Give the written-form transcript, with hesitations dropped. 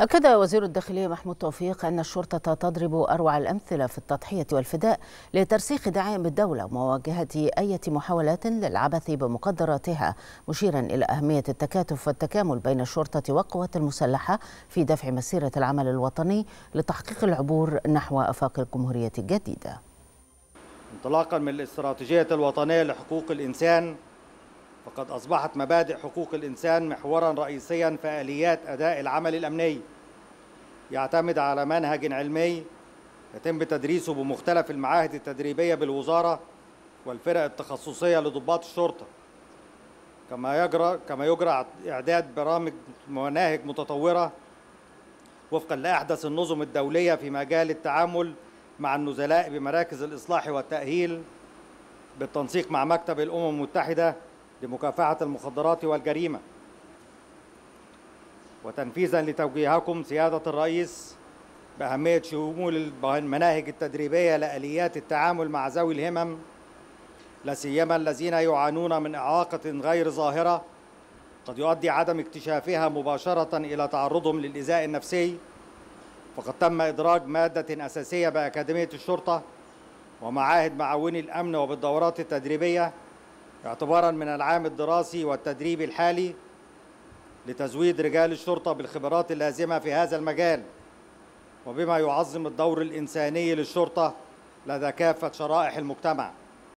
أكد وزير الداخلية محمود توفيق أن الشرطة تضرب أروع الأمثلة في التضحية والفداء لترسيخ داعية بالدولة ومواجهة أي محاولات للعبث بمقدراتها، مشيرا إلى أهمية التكاتف والتكامل بين الشرطة والقوات المسلحة في دفع مسيرة العمل الوطني لتحقيق العبور نحو آفاق الجمهورية الجديدة. انطلاقا من الاستراتيجية الوطنية لحقوق الإنسان، فقد أصبحت مبادئ حقوق الإنسان محوراً رئيسياً في آليات أداء العمل الأمني، يعتمد على منهج علمي يتم تدريسه بمختلف المعاهد التدريبية بالوزارة والفرق التخصصية لضباط الشرطة، كما يجرى إعداد برامج ومناهج متطورة وفقاً لأحدث النظم الدولية في مجال التعامل مع النزلاء بمراكز الإصلاح والتأهيل، بالتنسيق مع مكتب الأمم المتحدة لمكافحة المخدرات والجريمة. وتنفيذاً لتوجيهكم سيادة الرئيس بأهمية شمول المناهج التدريبية لآليات التعامل مع ذوي الهمم، لا سيما الذين يعانون من إعاقة غير ظاهرة قد يؤدي عدم اكتشافها مباشرة إلى تعرضهم للإيذاء النفسي، فقد تم إدراج مادة أساسية بأكاديمية الشرطة ومعاهد معاوني الأمن وبالدورات التدريبية اعتباراً من العام الدراسي والتدريبي الحالي لتزويد رجال الشرطة بالخبرات اللازمة في هذا المجال، وبما يعظم الدور الإنساني للشرطة لدى كافة شرائح المجتمع.